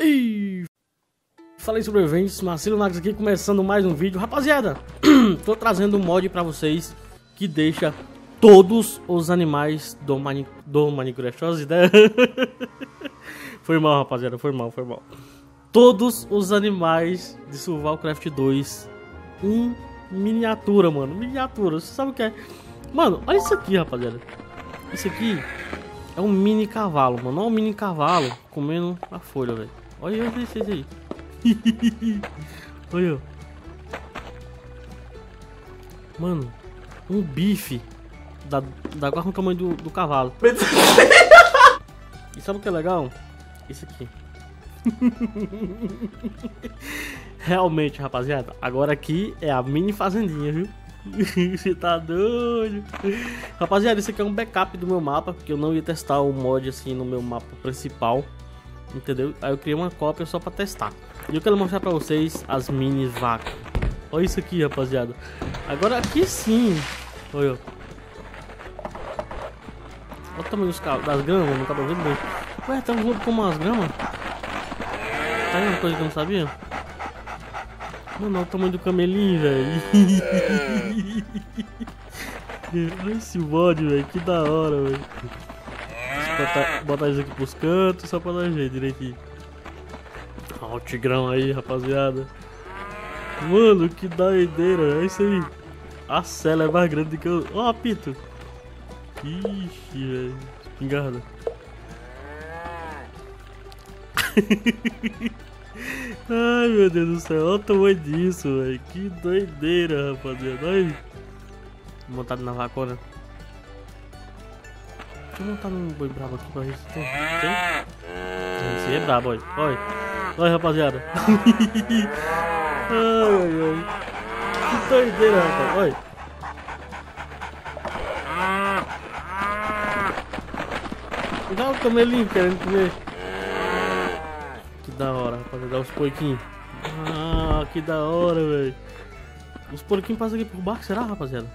E falei sobre eventos, Marcilio Max aqui, começando mais um vídeo. Rapaziada, tô trazendo um mod pra vocês que deixa todos os animais do Minecraft. Foi mal, rapaziada, foi mal. Todos os animais de Survivalcraft 2 em miniatura, mano. Miniatura, você sabe o que é? Mano, olha isso aqui, rapaziada. Isso aqui é um mini cavalo, mano. Olha um mini cavalo comendo a folha, velho. Olha isso aí. Olha. Mano, um bife da guarda no tamanho do cavalo. E sabe o que é legal? Isso aqui. Realmente, rapaziada, agora aqui é a mini fazendinha, viu? Você tá doido? Rapaziada, isso aqui é um backup do meu mapa, porque eu não ia testar o mod assim no meu mapa principal, entendeu? Aí eu criei uma cópia só pra testar. E eu quero mostrar pra vocês as mini vacas. Olha isso aqui, rapaziada. Agora aqui sim. Olha, olha o tamanho das gramas, não tá vendo bem. Ué, tá voando como as gramas? Tá uma coisa que eu não sabia? Mano, olha o tamanho do camelinho, velho. Olha esse bode, velho. Que da hora, velho. Botar isso aqui pros cantos, só pra dar jeito direitinho. Olha o tigrão aí, rapaziada. Mano, que doideira. É isso aí. A cela é mais grande do que eu... Ó, oh, apito. Ixi, velho. Espingarda. Ai, meu Deus do céu, olha o tamanho disso, velho. Que doideira, rapaziada. Olha. Montado na vacona. Deixa eu montar num boi brabo aqui pra gente. Tem? Esse é brabo, olha. Olha, olha, rapaziada. Ai, ai. Que doideira, rapaz. Olha. Dá o camelinho querendo comer. Da hora, rapaziada, os porquinhos. Ah, que da hora, velho. Os porquinhos passam aqui por baixo, será, rapaziada?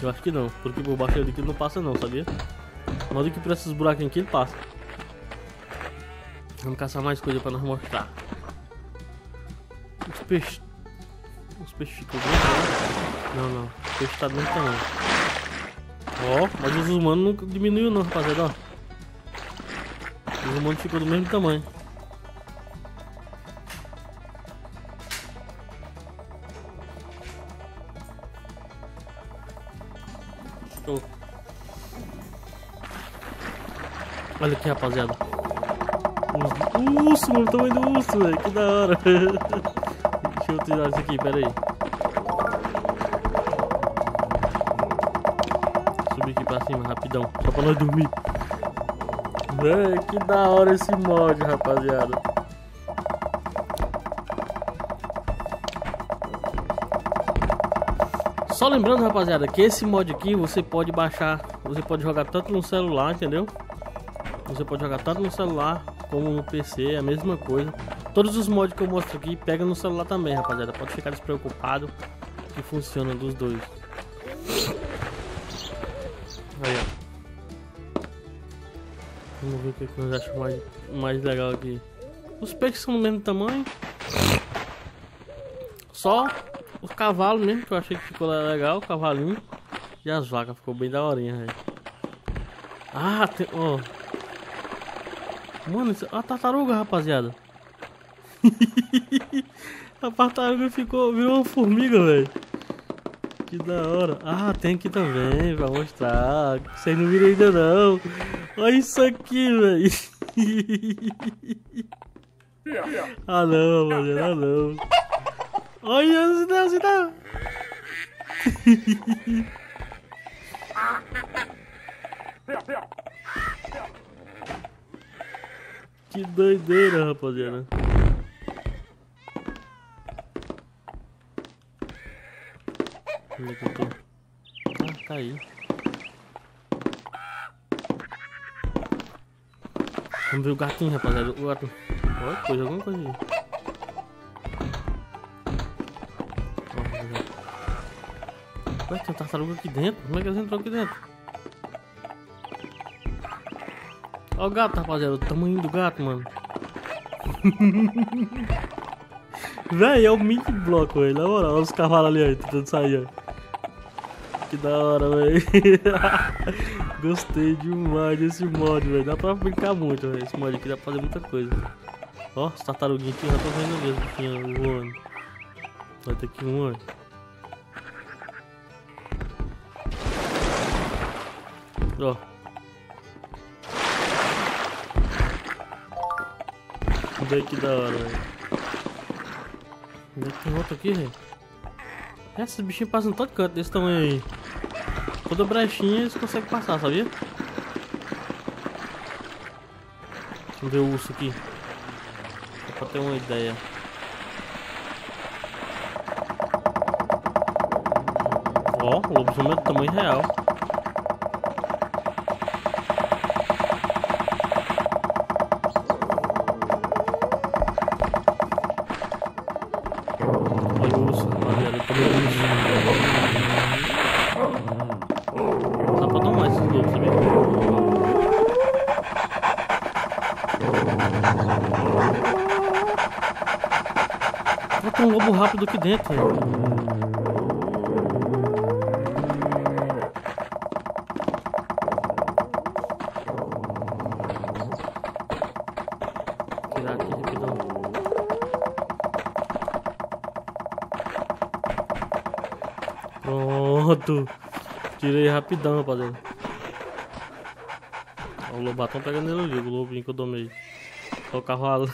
Eu acho que não, porque por baixo daqui ele não passa não, sabia? Mas do que por esses buraquinhos aqui ele passa. Vamos caçar mais coisa pra nós mostrar. Os peixes. Os peixes ficam grandes. Não, não, o peixe tá dentro também. Ó, mas os humanos não diminuiu não, rapaziada, ó. O monte ficou do mesmo tamanho. Show. Olha aqui, rapaziada. Urso, mano, o tamanho do urso, velho. Que da hora. Deixa eu tirar isso aqui, pera aí. Subir aqui pra cima, rapidão. Só pra nós dormir. Véi, que da hora esse mod, rapaziada. Só lembrando, rapaziada, que esse mod aqui você pode baixar. Você pode jogar tanto no celular, entendeu? Você pode jogar tanto no celular como no PC, é a mesma coisa. Todos os mods que eu mostro aqui pega no celular também, rapaziada. Pode ficar despreocupado que funciona dos dois. Aí, ó. Vamos ver o que nós achamos mais legal aqui. Os peixes são do mesmo tamanho. Só o cavalo mesmo, que eu achei que ficou legal, o cavalinho. E as vacas, ficou bem da horinha, velho. Ah, tem... ó. Mano, a tartaruga, rapaziada. A tartaruga ficou... virou uma formiga, velho. Que da hora. Ah, tem aqui também, pra mostrar. Vocês não viram ainda não. Olha isso aqui, velho. Ah não, mano, ah não. Olha, se dá. Que doideira, rapaziada. Onde é que eu tô? Ah, tá aí. Vamos ver o gatinho, rapaziada. O gato. Olha coisa, alguma coisa aí. Ué, tem um tartaruga aqui dentro? Como é que eles entraram aqui dentro? Olha o gato, rapaziada. O tamanho do gato, mano. Véi, é o mini bloco, velho. Na moral, olha os cavalos ali, ó, tentando sair, ó. Que da hora, velho. Gostei demais desse mod, velho. Dá pra brincar muito, velho. Esse mod aqui dá pra fazer muita coisa. Ó, os tartaruguinhos aqui, eu já tô vendo mesmo, aqui, ó, voando. Vai ter aqui um, ó. Ó. Daí que da hora, velho. Ainda tem outro aqui, velho. Esses bichinhos passam em todo canto desse tamanho aí. Toda brechinha eles conseguem passar, sabia? Vamos ver o urso aqui. Só pra ter uma ideia. Ó, o lobisomem é do tamanho real. Tem um lobo rápido aqui dentro. Vou tirar aqui rapidão. Pronto. Tirei rapidão, rapaziada. O lobatão pegando ele ali, o lobinho que eu domei. Olha o cavalo.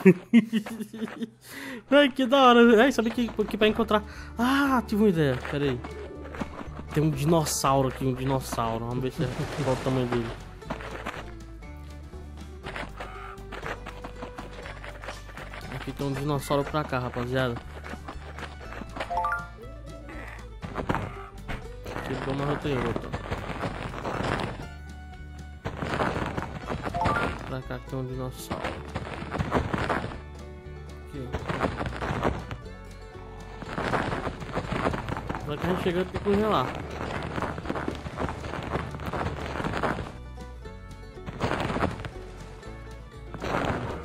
Ai, que da hora. Ai, sabe que pra encontrar. Ah, tive uma ideia. Pera aí. Tem um dinossauro aqui. Um dinossauro. Vamos ver se é qual o tamanho dele. Aqui tem um dinossauro pra cá, rapaziada. Aqui tem uma roteirota. Pra cá tem um dinossauro. Só que a gente chegando tem que congelar.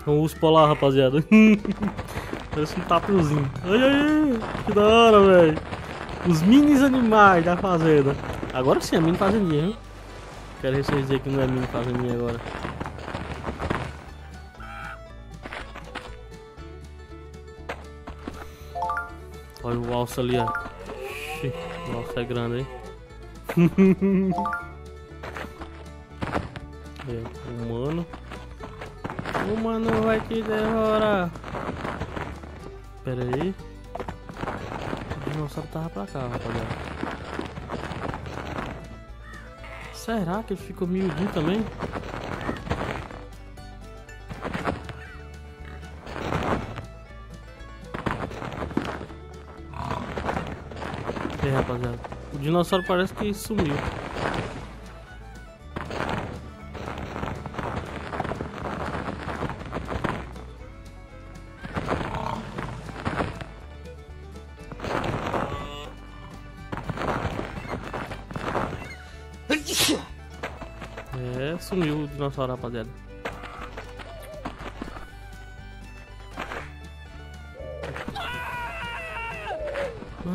É um urso polar, rapaziada. Parece um tapiozinho. Ai, ai, que da hora, velho. Os minis animais da fazenda. Agora sim, é mini fazendinha, hein? Quero vocês dizer que não é mini fazendinha agora. Olha o alça ali, ó. Nossa, é grande, hein? É, humano. Humano vai te devorar. Pera aí. O dinossauro tava pra cá, rapaziada. Será que ele ficou miudinho também? É, rapaziada, o dinossauro parece que sumiu. É, sumiu o dinossauro, rapaziada.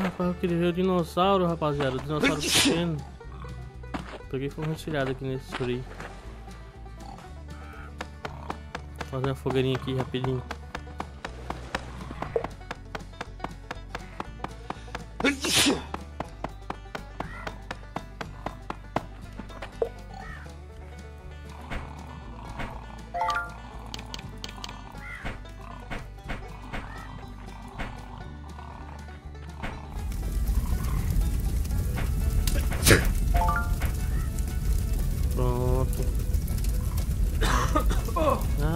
Rapaz, eu queria ver o dinossauro, rapaziada. O dinossauro pequeno. Peguei e foi retirado aqui nesse frio. Vou fazer uma fogueirinha aqui rapidinho.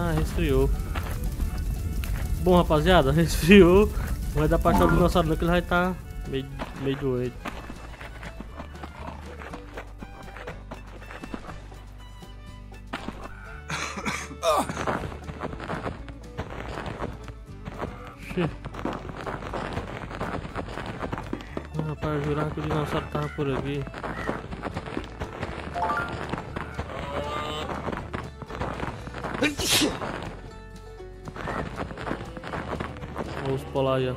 Ah, resfriou. Bom, rapaziada, resfriou. Não vai dar pra achar o dinossauro não, que ele vai estar meio doido. Rapaz, eu jurava que o dinossauro tava por aqui. Vamos pular já.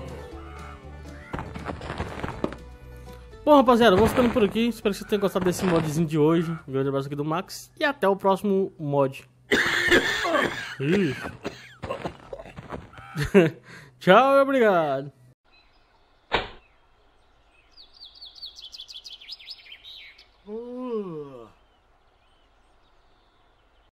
Bom, rapaziada, eu vou ficando por aqui. Espero que vocês tenham gostado desse modzinho de hoje. Um grande abraço aqui do Max. E até o próximo mod. Tchau e obrigado.